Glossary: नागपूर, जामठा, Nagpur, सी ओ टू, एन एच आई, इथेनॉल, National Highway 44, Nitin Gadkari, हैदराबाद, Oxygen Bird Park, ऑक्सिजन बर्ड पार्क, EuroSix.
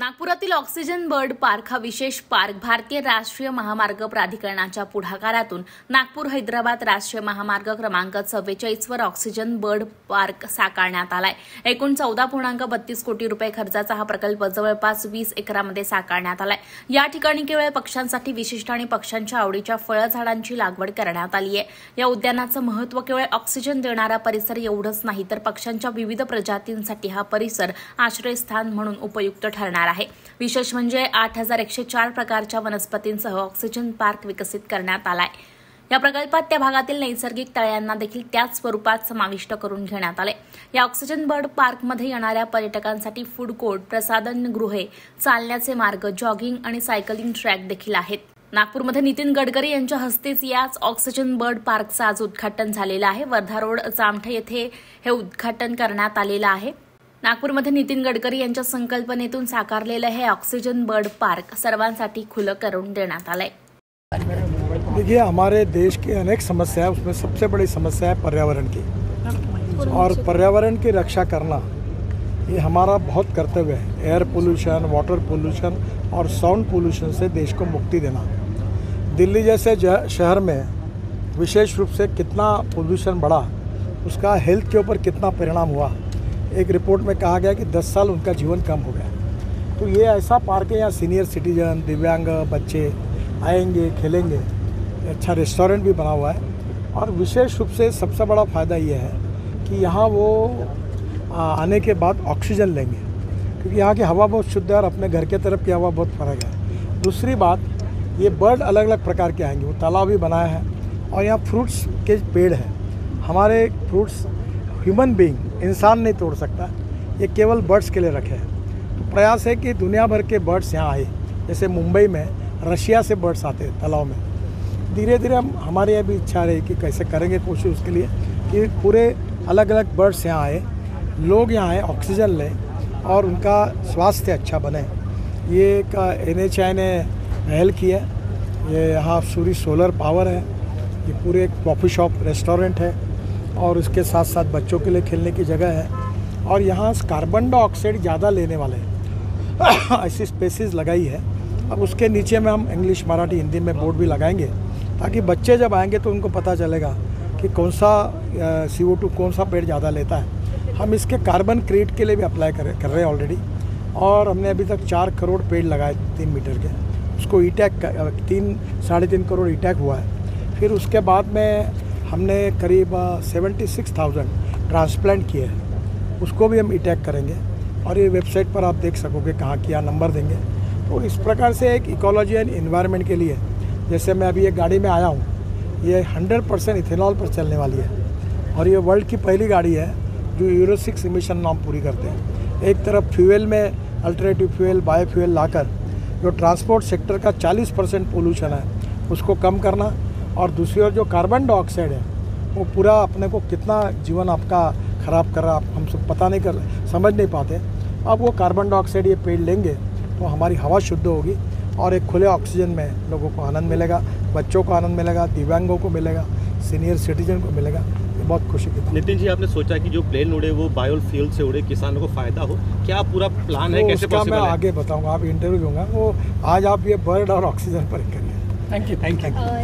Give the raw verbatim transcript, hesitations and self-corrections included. नागपुरातील ऑक्सिजन बर्ड पार्क हा विशेष पार्क भारतीय राष्ट्रीय महामार्ग प्राधिकरणाच्या पुढाकारातून नागपूर हैदराबाद राष्ट्रीय महामार्ग क्रमांक चव्वेचाळीस वर ऑक्सिजन बर्ड पार्क साकारण्यात आलाय। एकूण चौदा पूर्णांक बत्तीस कोटी रुपये खर्चाचा हा प्रकल्प जवळपास वीस एकरामध्ये साकारण्यात आलाय। या ठिकाणी केवळ पक्ष्यांसाठी विशिष्ट आणि पक्ष्यांच्या आवडीच्या फळझाडांची लागवड करण्यात आली आहे। या उद्यानाचं महत्त्व केवळ ऑक्सिजन देणारा परिसर एवढंच नाही तर पक्ष्यांच्या विविध प्रजातींसाठी हा परिसर आश्रयस्थान म्हणून उपयुक्त ठरणार आहे। विशेष म्हणजे आठ हजार एकशे चार प्रकारच्या वनस्पतींसह ऑक्सिजन पार्क विकसित करण्यात आलाय। या प्रकल्पात त्या भागातील नैसर्गिक तळ्यांना देखील त्याच स्वरूपात समाविष्ट करून घेण्यात आले। या ऑक्सिजन बर्ड पार्कमध्ये येणाऱ्या पर्यटकांसाठी फूड कोर्ट, प्रसाधन गृहे, चालण्याचे मार्ग, जॉगिंग आणि सायकलिंग ट्रॅक देखील आहेत। नागपूरमध्ये नितीन गडकरी यांच्या हस्तेच याच ऑक्सिजन बर्ड पार्कचं आज उद्घाटन झालेलं आहे। वर्धा रोड जामठे येथे हे उद्घाटन करण्यात आलेलं आहे। नागपूरमध्ये नितीन गडकरी यांच्या संकल्पनेतून साकारलेलं हे ऑक्सीजन बर्ड पार्क सर्वांसाठी खुला करून देण्यात आलंय। देखिए, हमारे देश के अनेक समस्या है, उसमें सबसे बड़ी समस्या है पर्यावरण की, और पर्यावरण की रक्षा करना ये हमारा बहुत कर्तव्य है। एयर पोल्यूशन, वाटर पोल्यूशन और साउंड पोल्यूशन से देश को मुक्ति देना। दिल्ली जैसे शहर में विशेष रूप से कितना पोल्यूशन बढ़ा, उसका हेल्थ के ऊपर कितना परिणाम हुआ। एक रिपोर्ट में कहा गया कि दस साल उनका जीवन कम हो गया। तो ये ऐसा पार्क है, यहाँ सीनियर सिटीजन, दिव्यांग बच्चे आएंगे, खेलेंगे। अच्छा रेस्टोरेंट भी बना हुआ है, और विशेष रूप से सबसे बड़ा फ़ायदा ये है कि यहाँ वो आने के बाद ऑक्सीजन लेंगे, क्योंकि यहाँ की हवा बहुत शुद्ध है और अपने घर के तरफ की हवा बहुत फ़र्क है। दूसरी बात, ये बर्ड अलग अलग प्रकार के आएंगे, वो तालाब भी बनाया है, और यहाँ फ्रूट्स के पेड़ हैं। हमारे फ्रूट्स ह्यूमन बीइंग, इंसान नहीं तोड़ सकता, ये केवल बर्ड्स के लिए रखे हैं। तो प्रयास है कि दुनिया भर के बर्ड्स यहाँ आए। जैसे मुंबई में रशिया से बर्ड्स आते हैं तालाब में। धीरे धीरे हम हमारे यहाँ भी इच्छा रही कि कैसे करेंगे कोशिश उसके लिए कि पूरे अलग अलग बर्ड्स यहाँ आए, लोग यहाँ आए, ऑक्सीजन लें और उनका स्वास्थ्य अच्छा बने। ये एक एन एच आई ने पहल की है। ये यहाँ सूर्य सोलर पावर है, ये पूरे एक कॉफ़ी शॉप रेस्टोरेंट है, और उसके साथ साथ बच्चों के लिए खेलने की जगह है, और यहाँ कार्बन डाइऑक्साइड ज़्यादा लेने वाले ऐसी स्पेसिस लगाई है। अब उसके नीचे में हम इंग्लिश, मराठी, हिंदी में बोर्ड भी लगाएंगे, ताकि बच्चे जब आएंगे तो उनको पता चलेगा कि कौन सा सी ओ टू कौन सा पेड़ ज़्यादा लेता है। हम इसके कार्बन क्रेडिट के लिए भी अप्लाई कर कर रहे हैं ऑलरेडी, और हमने अभी तक चार करोड़ पेड़ लगाए तीन मीटर के, उसको ई टैग तीन साढ़े तीन करोड़ ई टैग हुआ है। फिर उसके बाद में हमने करीब छिहत्तर हज़ार ट्रांसप्लांट किए हैं, उसको भी हम अटैक करेंगे, और ये वेबसाइट पर आप देख सकोगे कहाँ किया, नंबर देंगे। तो इस प्रकार से एक इकोलॉजी एंड इन्वायरमेंट के लिए, जैसे मैं अभी ये गाड़ी में आया हूँ, ये सौ परसेंट इथेनॉल पर चलने वाली है, और ये वर्ल्ड की पहली गाड़ी है जो यूरोसिक्स इमिशन नॉर्म पूरी करते हैं। एक तरफ फ्यूल में अल्टरनेटिव फ्यूल, बायो फ्यूल लाकर जो ट्रांसपोर्ट सेक्टर का चालीस परसेंट पोल्यूशन है उसको कम करना, और दूसरी ओर जो कार्बन डाइऑक्साइड है वो पूरा अपने को कितना जीवन आपका ख़राब कर रहा है, हम सब पता नहीं कर समझ नहीं पाते। अब वो कार्बन डाइऑक्साइड ये पेड़ लेंगे तो हमारी हवा शुद्ध होगी, और एक खुले ऑक्सीजन में लोगों को आनंद मिलेगा, बच्चों को आनंद मिलेगा, दिव्यांगों को मिलेगा, सीनियर सिटीजन को मिलेगा। ये बहुत खुशी की। नितिन जी, आपने सोचा कि जो प्लेन उड़े वो बायोफ्यूल से उड़े, किसानों को फ़ायदा हो, क्या पूरा प्लान है, कैसे पॉसिबल है? मैं आगे बताऊँगा, आप इंटरव्यू लूँगा। वो आज आप ये बर्ड और ऑक्सीजन पर करिए। Thank you thank you.